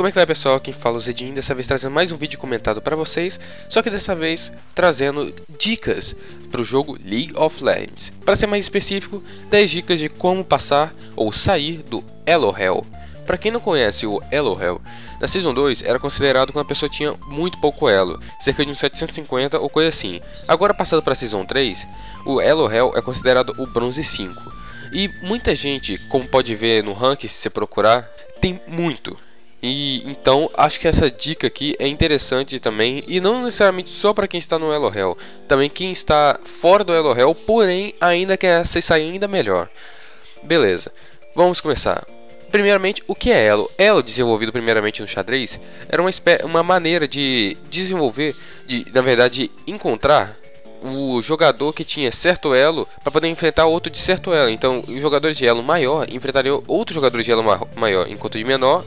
Como é que vai, pessoal? Quem fala o Zedin, dessa vez trazendo mais um vídeo comentado para vocês, só que dessa vez trazendo dicas para o jogo League of Legends. Para ser mais específico, 10 dicas de como passar ou sair do Elo Hell. Para quem não conhece o Elo Hell, na Season 2 era considerado quando a pessoa tinha muito pouco elo, cerca de uns 750 ou coisa assim. Agora, passado para a Season 3, o Elo Hell é considerado o Bronze 5. E muita gente, como pode ver no ranking, se você procurar, tem muito. E então acho que essa dica aqui é interessante também, e não necessariamente só para quem está no Elo Hell, também quem está fora do Elo Hell, porém ainda quer sair ainda melhor. Beleza, vamos começar. Primeiramente, o que é Elo? Elo, desenvolvido primeiramente no xadrez, era uma maneira de desenvolver, na verdade, encontrar o jogador que tinha certo elo para poder enfrentar outro de certo elo. Então, os jogadores de elo maior enfrentariam outros jogadores de elo maior, enquanto de menor.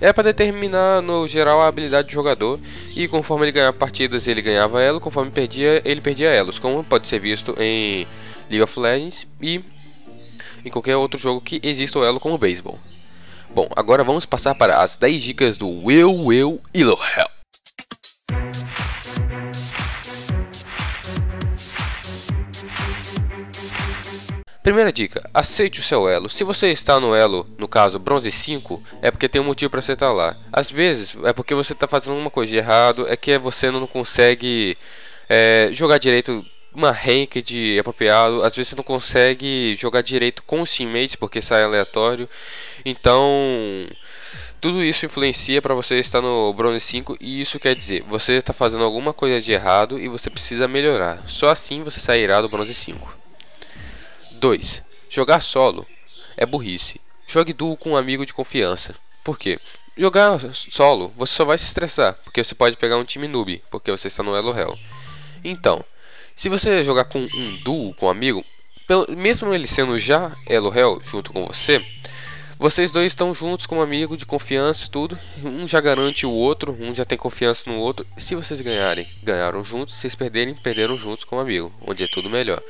Era para determinar, no geral, a habilidade do jogador, e conforme ele ganhava partidas, ele ganhava elo, conforme perdia, ele perdia elos, como pode ser visto em League of Legends e em qualquer outro jogo que exista o elo, como o beisebol. Bom, agora vamos passar para as 10 dicas do Elo Hell. Primeira dica, aceite o seu elo. Se você está no elo, no caso bronze 5, é porque tem um motivo para você estar lá. Às vezes é porque você está fazendo alguma coisa de errado, é que você não consegue jogar direito uma ranked apropriado, às vezes você não consegue jogar direito com os teammates porque sai aleatório. Então, tudo isso influencia para você estar no bronze 5, e isso quer dizer, você está fazendo alguma coisa de errado e você precisa melhorar. Só assim você sairá do bronze 5. 2. Jogar solo é burrice. Jogue duo com um amigo de confiança. Por quê? Jogar solo, você só vai se estressar, porque você pode pegar um time noob, porque você está no Elo Hell. Então, se você jogar com um duo, com um amigo, mesmo ele sendo já Elo Hell junto com você, vocês dois estão juntos como amigo de confiança e tudo. Um já garante o outro, um já tem confiança no outro. Se vocês ganharem, ganharam juntos. Se vocês perderem, perderam juntos como amigo, onde é tudo melhor.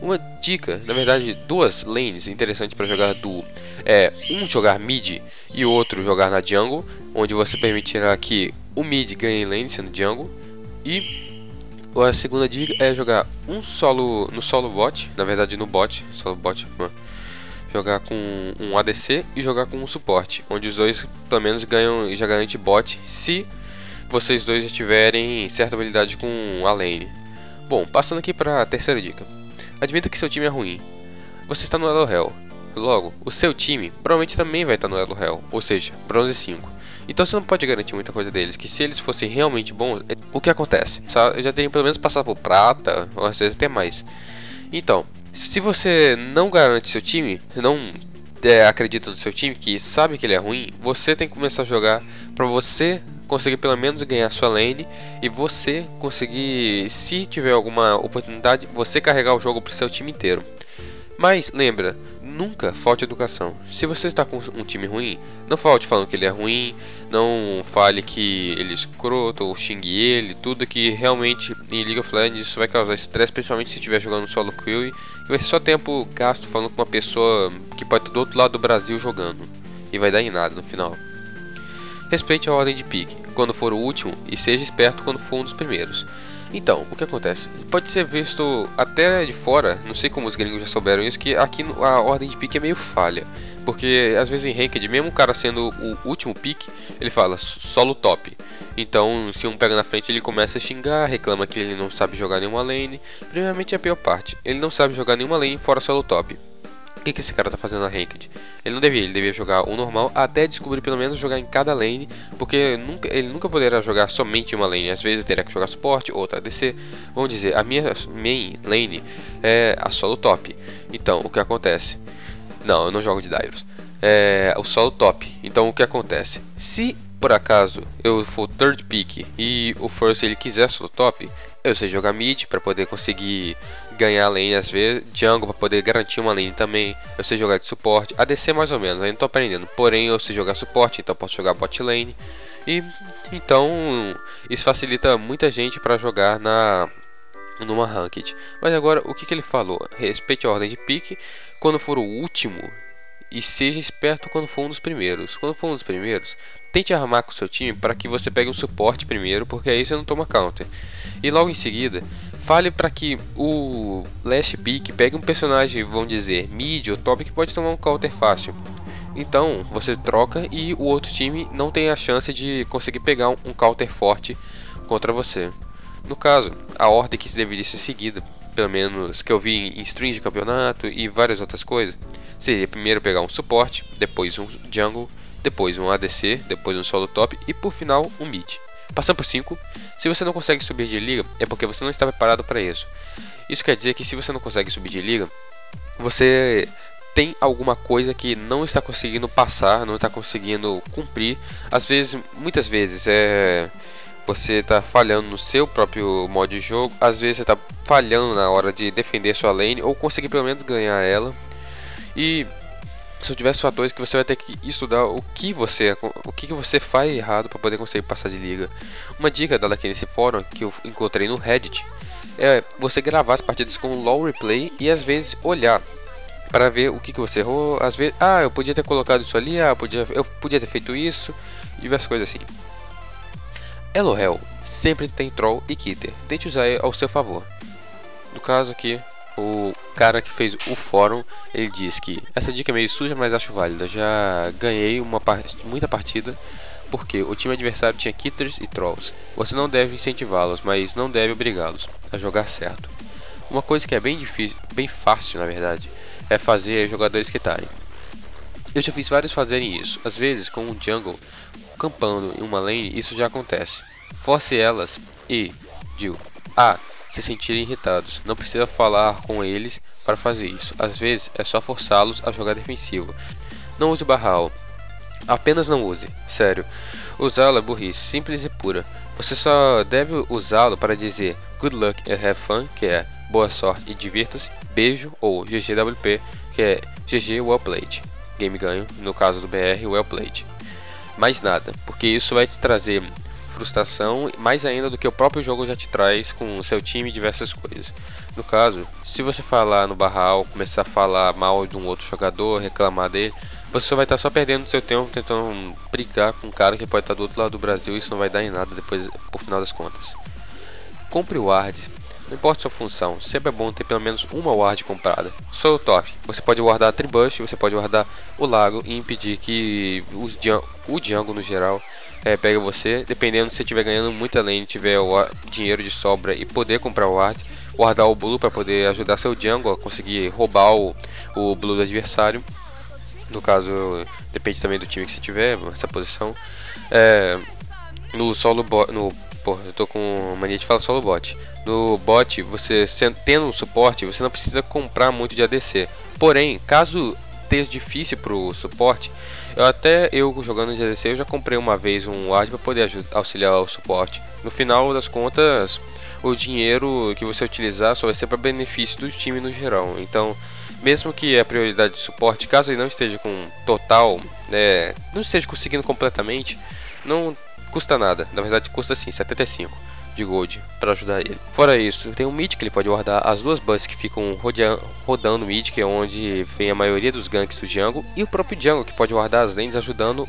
Uma dica, na verdade, duas lanes interessantes para jogar duo. É um jogar mid e outro jogar na jungle, onde você permitirá que o mid ganhe lane sendo jungle. E a segunda dica é jogar um solo no solo bot, na verdade no bot, solo bot, jogar com um ADC e jogar com um suporte, onde os dois pelo menos ganham e já garante bot, se vocês dois já tiverem certa habilidade com a lane. Bom, passando aqui para a terceira dica. Admita que seu time é ruim. Você está no Elo Hell. Logo, o seu time provavelmente também vai estar no Elo Hell, ou seja, bronze 5. Então você não pode garantir muita coisa deles, que se eles fossem realmente bons, o que acontece? Eu já teria pelo menos passado por prata, ou às vezes até mais. Então, se você não garante seu time, não acredita no seu time, que sabe que ele é ruim, você tem que começar a jogar para você conseguir pelo menos ganhar sua lane, e você conseguir, se tiver alguma oportunidade, você carregar o jogo para o seu time inteiro. Mas lembra, nunca falte educação. Se você está com um time ruim, não falte falando que ele é ruim, não fale que ele é escroto ou xingue ele, tudo que realmente em League of Legends isso vai causar estresse, principalmente se estiver jogando solo queue, que vai ser só tempo gasto falando com uma pessoa que pode estar do outro lado do Brasil jogando, e vai dar em nada no final. Respeite a ordem de pick, quando for o último, e seja esperto quando for um dos primeiros. Então, o que acontece? Pode ser visto até de fora, não sei como os gringos já souberam isso, que aqui a ordem de pique é meio falha. Porque às vezes em ranked, mesmo o cara sendo o último pique, ele fala solo top. Então, se um pega na frente, ele começa a xingar, reclama que ele não sabe jogar nenhuma lane. Primeiramente, é a pior parte, ele não sabe jogar nenhuma lane fora solo top. O que esse cara tá fazendo na ranked? Ele devia jogar o normal, até descobrir pelo menos jogar em cada lane, porque ele nunca poderá jogar somente uma lane. Às vezes terá que jogar suporte, outra ADC. Vamos dizer, a minha main lane é a solo top. Então, o que acontece? Não, eu não jogo de Darius. É o solo top. Então, o que acontece? Se por acaso eu for third pick e o first ele quiser solo top, eu sei jogar mid para poder conseguir ganhar lane às vezes, jungle para poder garantir uma lane também, eu sei jogar de suporte, ADC mais ou menos, ainda estou aprendendo, porém eu sei jogar suporte, então posso jogar bot lane, e então isso facilita muita gente para jogar numa ranked. Mas agora, o que ele falou? Respeite a ordem de pick, quando for o último, e seja esperto quando for um dos primeiros. Quando for um dos primeiros, tente armar com o seu time para que você pegue um suporte primeiro, porque aí você não toma counter. E logo em seguida, fale para que o last pick pegue um personagem, vamos dizer, mid ou top, que pode tomar um counter fácil. Então você troca e o outro time não tem a chance de conseguir pegar um counter forte contra você. No caso, a ordem que deveria ser seguida, pelo menos que eu vi em streams de campeonato e várias outras coisas, seria primeiro pegar um suporte, depois um jungle, depois um ADC, depois um solo top e por final um mid. Passando por 5, se você não consegue subir de liga é porque você não está preparado para isso. Isso quer dizer que se você não consegue subir de liga, você tem alguma coisa que não está conseguindo passar, não está conseguindo cumprir. Às vezes, muitas vezes você está falhando no seu próprio modo de jogo, às vezes você está falhando na hora de defender sua lane ou conseguir pelo menos ganhar ela. E são diversos fatores que você vai ter que estudar o que você faz errado para poder conseguir passar de liga. Uma dica dada aqui nesse fórum que eu encontrei no Reddit é você gravar as partidas com o LoL Replay e às vezes olhar para ver o que você errou. Às vezes, eu podia ter colocado isso ali, eu podia ter feito isso, e diversas coisas assim. Elo Hell sempre tem troll e kitter, tente usar ele ao seu favor. No caso aqui, o cara que fez o fórum, ele diz que essa dica é meio suja, mas acho válida. Já ganhei muita partida porque o time adversário tinha kitters e trolls. Você não deve incentivá-los, mas não deve obrigá-los a jogar certo. Uma coisa que é bem difícil, bem fácil na verdade, é fazer jogadores quitarem. Eu já fiz vários fazerem isso. Às vezes, com um jungle campando em uma lane, isso já acontece. Force elas e se sentirem irritados. Não precisa falar com eles para fazer isso. Às vezes, é só forçá-los a jogar defensivo. Não use barral. Apenas não use. Sério. Usá-lo é burrice, simples e pura. Você só deve usá-lo para dizer good luck and have fun, que é boa sorte e divirta-se, beijo, ou GGWP, que é GG well played, game ganho, no caso do BR, well played. Mais nada, porque isso vai te trazer frustração, mais ainda do que o próprio jogo já te traz com o seu time e diversas coisas. No caso, se você falar no barral, começar a falar mal de um outro jogador, reclamar dele, você só vai estar só perdendo seu tempo tentando brigar com um cara que pode estar do outro lado do Brasil, e isso não vai dar em nada depois, por final das contas. Compre o ward. Não importa sua função, sempre é bom ter pelo menos uma ward comprada. Só o top. Você pode guardar a Tribrush, você pode guardar o Lago e impedir que o jungle no geral pegue você. Dependendo, se você estiver ganhando muita lane, tiver o dinheiro de sobra e poder comprar o ward, guardar o blue para poder ajudar seu jungle a conseguir roubar o blue do adversário. No caso, depende também do time que você tiver, essa posição. No solo bot, eu tô com mania de falar solo bot. No bot, você tendo um suporte, você não precisa comprar muito de ADC. Porém, caso esteja difícil pro suporte, eu jogando de ADC, eu já comprei uma vez um ward para poder auxiliar o suporte. No final das contas, o dinheiro que você utilizar só vai ser para benefício do time no geral. Então, mesmo que a prioridade de suporte, caso ele não esteja com total, não esteja conseguindo completamente, não custa nada. Na verdade, custa sim, 75 de gold para ajudar ele. Fora isso, tem um mid que ele pode guardar as duas buffs que ficam rodando o mid, que é onde vem a maioria dos ganks do jungle, e o próprio jungle que pode guardar as lanes ajudando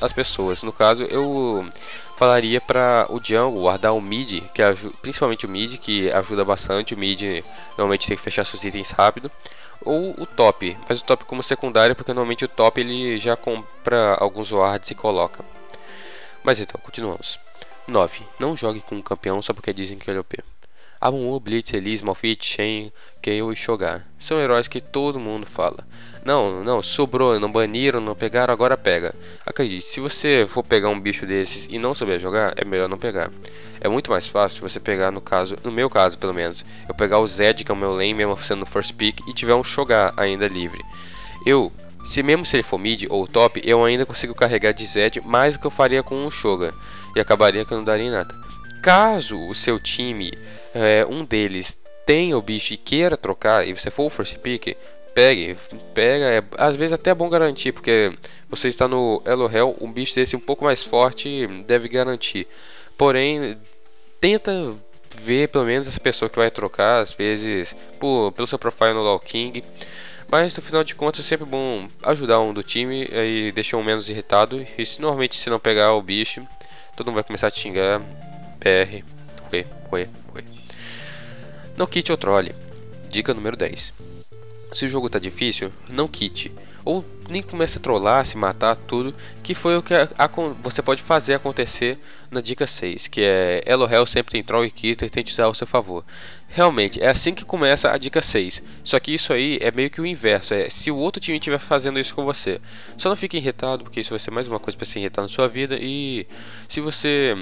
as pessoas. No caso, eu falaria para o jungle guardar o mid, que principalmente o mid, que ajuda bastante. O mid normalmente tem que fechar seus itens rápido, ou o top, mas o top como secundário, porque normalmente o top ele já compra alguns wards e coloca. Mas então, continuamos. 9. Não jogue com um campeão só porque dizem que ele é OP. Amumu, Blitz, Elise, Malfit, Shane, Kale e Shogar são heróis que todo mundo fala. Não, sobrou, não baniram, não pegaram, agora pega. Acredite, se você for pegar um bicho desses e não souber jogar, é melhor não pegar. É muito mais fácil você pegar, no meu caso pelo menos, eu pegar o Zed, que é o meu lane, mesmo sendo no first pick, e tiver um Shogar ainda livre. Mesmo se ele for mid ou top, eu ainda consigo carregar de Zed mais do que eu faria com um Shogar, e acabaria que eu não daria em nada. Caso o seu time, um deles tenha o bicho e queira trocar, e você for o first pick, pega, às vezes até é bom garantir, porque você está no Elo Hell, um bicho desse um pouco mais forte deve garantir. Porém, tenta ver pelo menos essa pessoa que vai trocar, às vezes pelo seu profile no LoL King. Mas no final de contas é sempre bom ajudar um do time e deixar um menos irritado. E se, normalmente se não pegar o bicho, todo mundo vai começar a te xingar. PR, ué. Não quite ou trolle. Dica número 10. Se o jogo tá difícil, não quite. Ou nem começa a trollar, se matar, tudo. Que foi o que você pode fazer acontecer na dica 6, que é Elo Hell sempre tem troll e quita e tente usar ao seu favor. Realmente, é assim que começa a dica 6. Só que isso aí é meio que o inverso, é se o outro time estiver fazendo isso com você. Só não fique irritado, porque isso vai ser mais uma coisa para se irritar na sua vida. E se você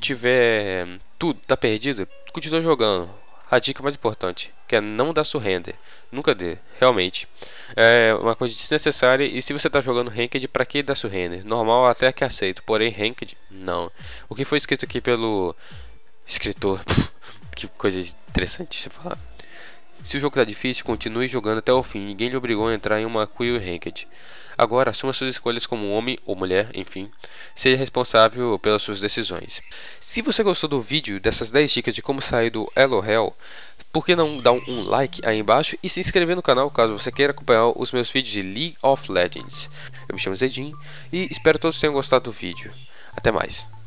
tiver tudo, tá perdido, continua jogando. A dica mais importante, que é não dar surrender. Nunca dê, realmente. É uma coisa desnecessária. E se você está jogando Ranked, para que dar surrender? Normal até que aceito, porém Ranked, não. O que foi escrito aqui pelo escritor, que coisa interessante se falar. Se o jogo está difícil, continue jogando até o fim. Ninguém lhe obrigou a entrar em uma queue Ranked. Agora, assuma suas escolhas como homem ou mulher, enfim. Seja responsável pelas suas decisões. Se você gostou do vídeo, dessas 10 dicas de como sair do Elo Hell, por que não dar um like aí embaixo e se inscrever no canal caso você queira acompanhar os meus vídeos de League of Legends. Eu me chamo Zedin e espero que todos tenham gostado do vídeo. Até mais.